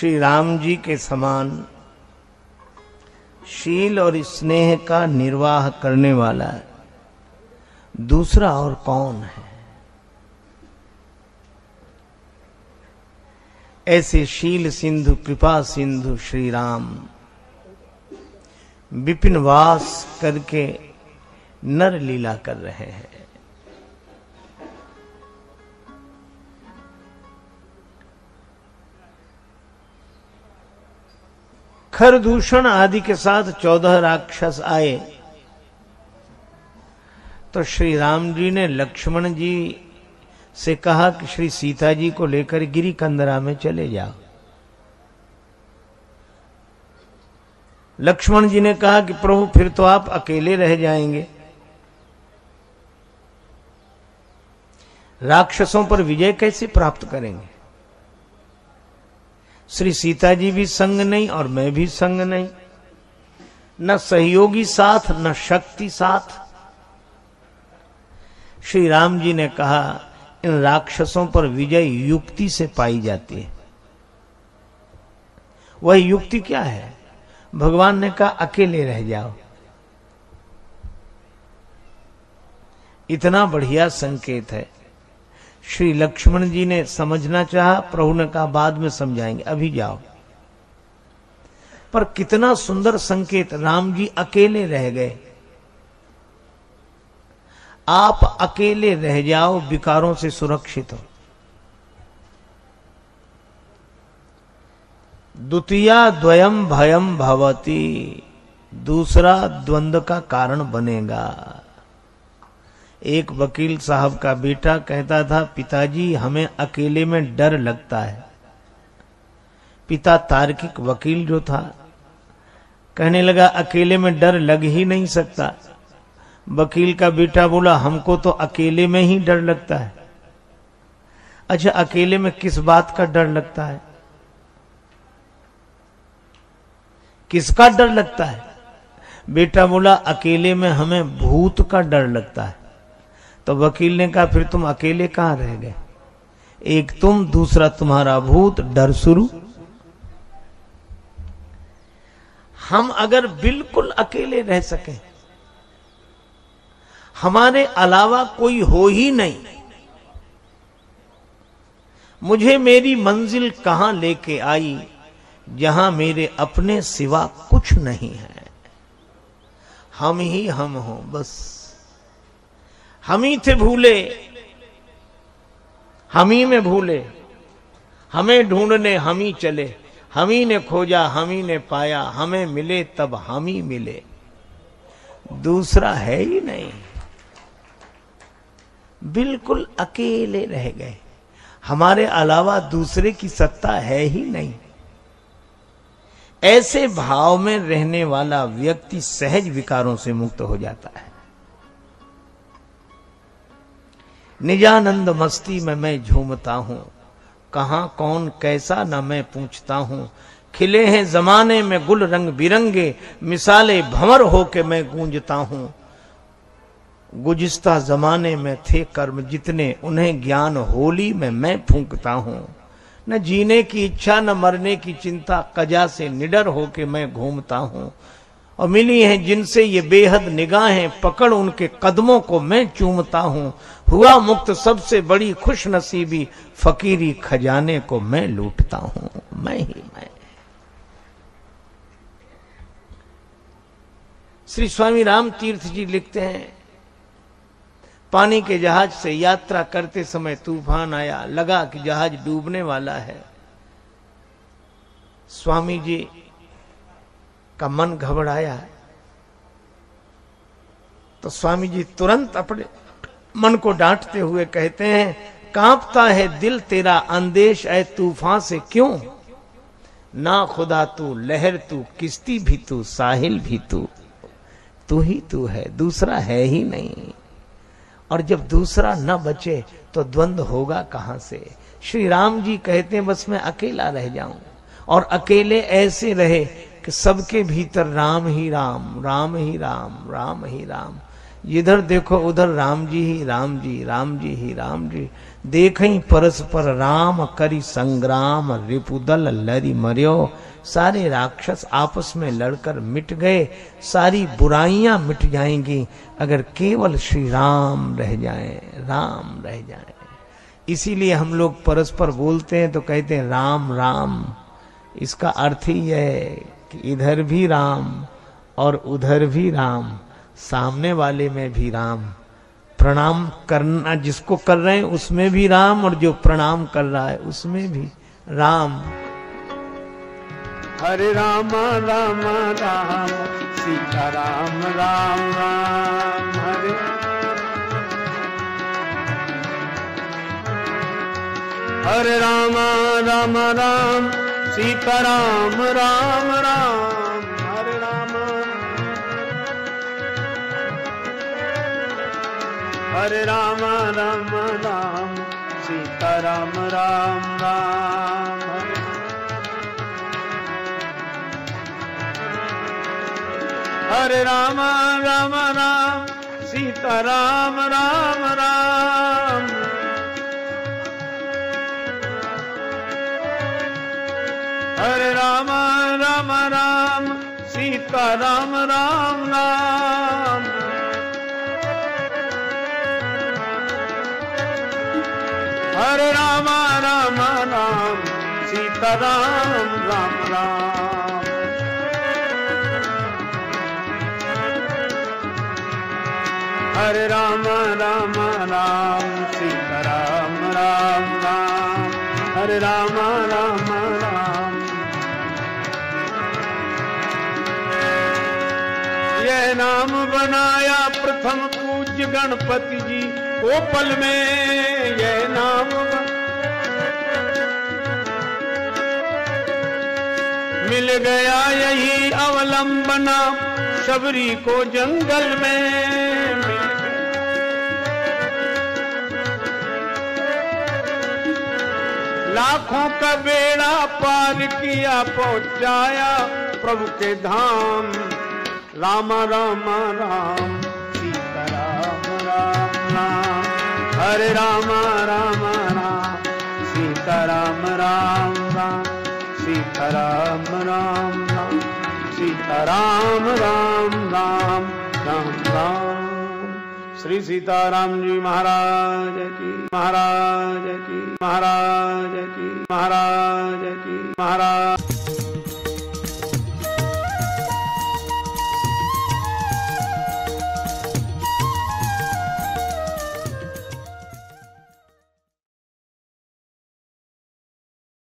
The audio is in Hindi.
श्री राम जी के समान शील और स्नेह का निर्वाह करने वाला दूसरा और कौन है। ऐसे शील सिंधु कृपा सिंधु श्री राम विपिन वास करके नर लीला कर रहे हैं। खर दूषण आदि के साथ 14 राक्षस आए तो श्री राम जी ने लक्ष्मण जी से कहा कि श्री सीता जी को लेकर गिरी कंदरा में चले जाओ। लक्ष्मण जी ने कहा कि प्रभु फिर तो आप अकेले रह जाएंगे। राक्षसों पर विजय कैसे प्राप्त करेंगे? श्री सीता जी भी संग नहीं और मैं भी संग नहीं, न सहयोगी साथ न शक्ति साथ। श्री राम जी ने कहा इन राक्षसों पर विजय युक्ति से पाई जाती है। वह युक्ति क्या है? भगवान ने कहा अकेले रह जाओ। इतना बढ़िया संकेत है। श्री लक्ष्मण जी ने समझना चाहा, प्रभु ने कहा बाद में समझाएंगे अभी जाओ। पर कितना सुंदर संकेत, राम जी अकेले रह गए। आप अकेले रह जाओ, विकारों से सुरक्षित हो। द्वितीया द्वयम भयम भवति, दूसरा द्वंद्व का कारण बनेगा। एक वकील साहब का बेटा कहता था पिताजी हमें अकेले में डर लगता है। पिता तार्किक वकील जो था कहने लगा अकेले में डर लग ही नहीं सकता। वकील का बेटा बोला हमको तो अकेले में ही डर लगता है। अच्छा अकेले में किस बात का डर लगता है? किसका डर लगता है? बेटा बोला अकेले में हमें भूत का डर लगता है। तो वकील ने कहा फिर तुम अकेले कहां रह गए? एक तुम, दूसरा तुम्हारा भूत, डर शुरू। हम अगर बिल्कुल अकेले रह सके, हमारे अलावा कोई हो ही नहीं, मुझे मेरी मंजिल कहां लेके आई जहां मेरे अपने सिवा कुछ नहीं है। हम ही हम हो, बस हम ही थे भूले, हम ही में भूले, हमें ढूंढने हम ही चले, हम ही ने खोजा हम ही ने पाया, हमें मिले तब हम ही मिले, दूसरा है ही नहीं। बिल्कुल अकेले रह गए, हमारे अलावा दूसरे की सत्ता है ही नहीं। ऐसे भाव में रहने वाला व्यक्ति सहज विकारों से मुक्त हो जाता है। निजानंद मस्ती में मैं झूमता हूं, कहां कौन कैसा न मैं पूछता हूं। खिले हैं जमाने में गुल रंग बिरंगे, मिसाले भंवर होके मैं गूंजता हूं। गुज़िश्ता जमाने में थे कर्म जितने, उन्हें ज्ञान होली में मैं फूंकता हूं। न जीने की इच्छा न मरने की चिंता, कजा से निडर होके मैं घूमता हूं। और मिली हैं जिनसे ये बेहद निगाहें, पकड़ उनके कदमों को मैं चूमता हूं। हुआ मुक्त सबसे बड़ी खुश नसीबी, फकीरी खजाने को मैं लूटता हूं। मैं ही मैं। श्री स्वामी राम तीर्थ जी लिखते हैं पानी के जहाज से यात्रा करते समय तूफान आया, लगा कि जहाज डूबने वाला है। स्वामी जी का मन घबराया तो स्वामी जी तुरंत अपने मन को डांटते हुए कहते हैं कांपता है दिल तेरा अंदेश ऐ तूफान से क्यों, ना खुदा तू लहर तू किश्ती भी तू साहिल भी तू ही तू है, दूसरा है ही नहीं। और जब दूसरा न बचे तो द्वंद्व होगा कहां से? श्री राम जी कहते हैं बस मैं अकेला रह जाऊं। और अकेले ऐसे रहे कि सबके भीतर राम ही राम, राम ही राम, राम ही राम। इधर देखो उधर राम जी ही राम जी राम जी ही राम जी, देख ही परस्पर राम करी संग्राम। रिपुदल लरी मर्यो, सारे राक्षस आपस में लड़कर मिट गए। सारी बुराइयां मिट जाएंगी अगर केवल श्री राम रह जाए, राम रह जाए। इसीलिए हम लोग परस्पर बोलते हैं तो कहते हैं राम राम। इसका अर्थ ही है कि इधर भी राम और उधर भी राम, सामने वाले में भी राम, प्रणाम करना जिसको कर रहे हैं उसमें भी राम और जो प्रणाम कर रहा है उसमें भी राम। हरे राम राम राम सीता राम राम राम हरे। हरे राम राम राम सीता राम राम राम। हरे राम राम राम सीता राम राम राम। हरे राम राम राम सीता राम राम राम। हरे राम राम राम सीता राम राम राम। हरे राम राम राम सीता राम राम राम। हरे राम राम राम सीता राम राम राम। हरे राम राम राम। यह नाम बनाया प्रथम पूज्य गणपति जी कोपल में। यह नाम मिल गया यही अवलंबना शबरी को जंगल में। लाखों का बेड़ा पार किया पहुंचाया प्रभु के धाम। राम राम राम सीता राम राम राम। हरे राम राम राम सीता राम राम राम। सीता राम राम राम सीता राम राम राम राम राम। श्री सीताराम जी महाराज की, महाराज की, महाराज की, महाराज की, महाराज।